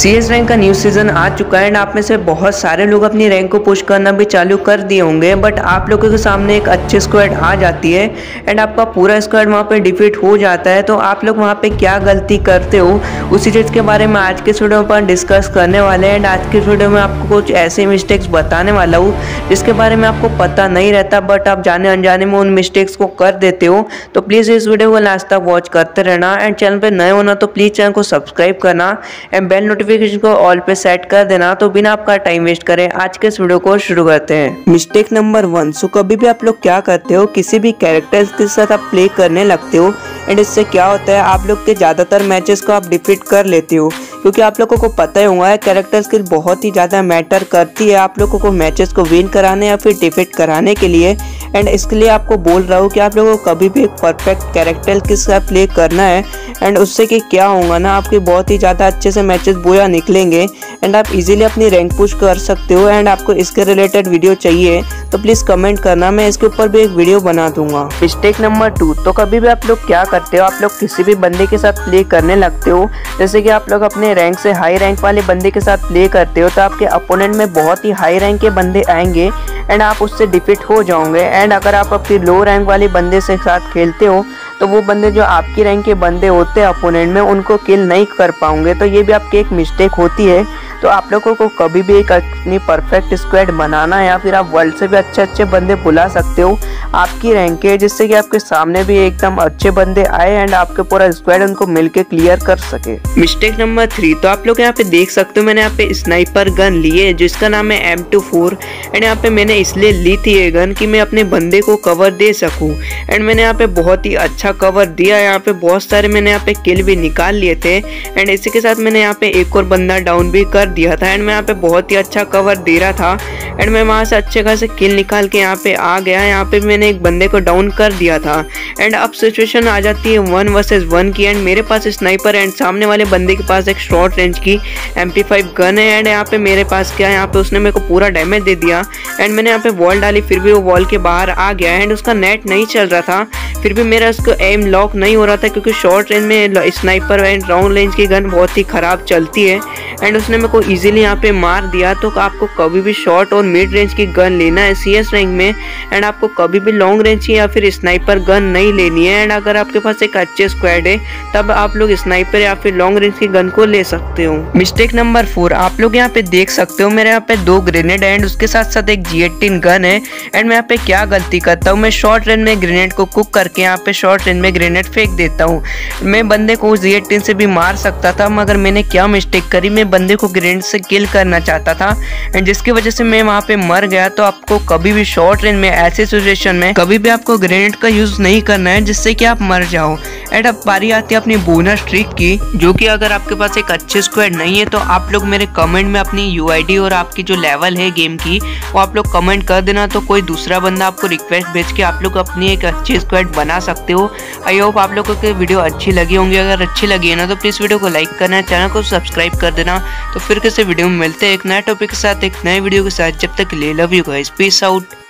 CS rank का new season आ चुका है एंड आप में से बहुत सारे लोग अपनी रैंक को पुश करना भी चालू कर दिए होंगे, बट आप लोगों के सामने एक अच्छी स्क्वाड आ जाती है एंड आपका पूरा स्क्वाड वहाँ पे डिफीट हो जाता है, तो आप लोग वहाँ पे क्या गलती करते हो उसी चीज़ के बारे में आज के वीडियो में डिस्कस करने वाले हैं। एंड आज के वीडियो में आपको कुछ ऐसे मिस्टेक्स बताने वाला हूँ जिसके बारे में आपको पता नहीं रहता, बट आप जाने अनजाने में उन मिस्टेक्स को कर देते हो। तो प्लीज़ इस वीडियो को लास्ट तक वॉच करते रहना एंड चैनल पर नए होना तो प्लीज़ चैनल को सब्सक्राइब करना एंड बेल नोटिफिकेशन को ऑल पे सेट कर देना। तो बिना आपका टाइम वेस्ट करें आज के इस वीडियो को शुरू करते हैं। Mistake number 1। सो कभी भी आप लोग क्या करते हो, किसी भी कैरेक्टर्स के साथ आप प्ले करने लगते हो एंड इससे क्या होता है, आप लोग के ज़्यादातर मैचेस को आप डिफीट कर लेते हो, क्योंकि आप लोगों को पता ही हुआ है कैरेक्टर स्किल बहुत ही ज़्यादा मैटर करती है आप लोगों को मैचेस को विन कराने या फिर डिफीट कराने के लिए। एंड इसके लिए आपको बोल रहा हूँ कि आप लोगों को कभी भी एक परफेक्ट कैरेक्टर के साथ प्ले करना है एंड उससे कि क्या होगा ना, आपके बहुत ही ज़्यादा अच्छे से मैचेस बोया निकलेंगे एंड आप इजीली अपनी रैंक पुश कर सकते हो। एंड आपको इसके रिलेटेड वीडियो चाहिए तो प्लीज़ कमेंट करना, मैं इसके ऊपर भी एक वीडियो बना दूंगा। Mistake number 2। तो कभी भी आप लोग क्या करते हो, आप लोग किसी भी बंदे के साथ प्ले करने लगते हो, जैसे कि आप लोग अपने रैंक से हाई रैंक वाले बंदे के साथ प्ले करते हो, तो आपके अपोनेंट में बहुत ही हाई रैंक के बंदे आएंगे एंड आप उससे डिफीट हो जाओगे। एंड अगर आप अपने लो रैंक वाले बंदे के साथ खेलते हो तो वो बंदे जो आपकी रैंक के बंदे होते हैं अपोनेंट में, उनको किल नहीं कर पाओगे, तो ये भी आपकी एक मिस्टेक होती है। तो आप लोगों को कभी भी एक अपनी परफेक्ट स्क्वाड बनाना है, या फिर आप वर्ल्ड से भी अच्छे अच्छे बंदे बुला सकते हो आपकी रैंक के, जिससे कि आपके सामने भी एकदम अच्छे बंदे आए एंड आपके पूरा स्क्वाड उनको मिलके क्लियर कर सके। Mistake number 3। तो आप लोग यहाँ पे देख सकते हो मैंने यहाँ पे स्नाइपर गन ली है जिसका नाम है M24 एंड यहाँ पे मैंने इसलिए ली थी ये गन कि मैं अपने बंदे को कवर दे सकूँ एंड मैंने यहाँ पे बहुत ही अच्छा कवर दिया, यहाँ पे बहुत सारे मैंने यहाँ पे किल भी निकाल लिए थे एंड इसी के साथ मैंने यहाँ पे एक और बंदा डाउन भी कर दिया था एंड मैं यहाँ पे बहुत ही अच्छा कवर दे रहा था एंड मैं वहाँ से अच्छे खासे किल निकाल के यहाँ पे आ गया, यहाँ पे मैंने एक बंदे को डाउन कर दिया था। एंड अब सिचुएशन आ जाती है 1 वर्सेस 1 की एंड मेरे पास स्नाइपर एंड सामने वाले बंदे के पास एक शॉर्ट रेंज की MP5 गन है एंड यहाँ पे मेरे पास क्या है, यहाँ पे उसने मेरे को पूरा डैमेज दे दिया एंड मैंने यहाँ पे वॉल डाली, फिर भी वो वॉल के बाहर आ गया एंड उसका नेट नहीं चल रहा था, फिर भी मेरा उसको एम लॉक नहीं हो रहा था, क्योंकि शॉर्ट रेंज में स्नाइपर एंड लॉन्ग रेंज की गन बहुत ही खराब चलती है एंड उसने मेरे को इजीली यहाँ पे मार दिया। तो आपको कभी भी शॉर्ट और मिड रेंज की गन लेना है CS रैंक में एंड आपको कभी भी लॉन्ग रेंज की या फिर स्नाइपर गन नहीं लेनी है। एंड अगर आपके पास एक अच्छे स्क्वाड है तब आप लोग स्नाइपर या फिर लॉन्ग रेंज की गन को ले सकते हो। Mistake number 4। आप लोग यहाँ पे देख सकते हो मेरे यहाँ पे 2 ग्रेनेड एंड उसके साथ साथ एक G18 गन है एंड मैं यहाँ पे क्या गलती करता हूँ, मैं शॉर्ट रेंज में ग्रेनेड को कुक करके यहाँ पे शॉर्ट रेंज में ग्रेनेड फेंक देता हूँ। मैं बंदे को G18 से भी मार सकता था, मगर मैंने क्या मिस्टेक करी, मैं बंदे को ग्रेनेड से किल करना चाहता था एंड जिसकी वजह से मैं वहाँ पे मर गया। तो आपको कभी भी शॉर्ट रेंज में ऐसे सिचुएशन में कभी भी आपको ग्रेनेड का यूज नहीं करना है, जिससे कि आप मर जाओ। एंड अब पारी आती है अपनी बोनस ट्रिक की, जो कि अगर आपके पास एक अच्छे स्क्वाड नहीं है तो आप लोग मेरे कमेंट में अपनी UID और आपकी जो लेवल है गेम की वो आप लोग कमेंट कर देना, तो कोई दूसरा बंदा आपको रिक्वेस्ट भेज के आप लोग अपनी एक अच्छी स्क्वाड बना सकते हो। आई होप आप लोगों की वीडियो अच्छी लगी होंगी, अगर अच्छी लगी है ना तो प्लीज़ वीडियो को लाइक करना, चैनल को सब्सक्राइब कर देना। तो फिर किसी वीडियो में मिलते हैं एक नए टॉपिक के साथ, एक नए वीडियो के साथ। जब तक के लिए love you guys, peace out.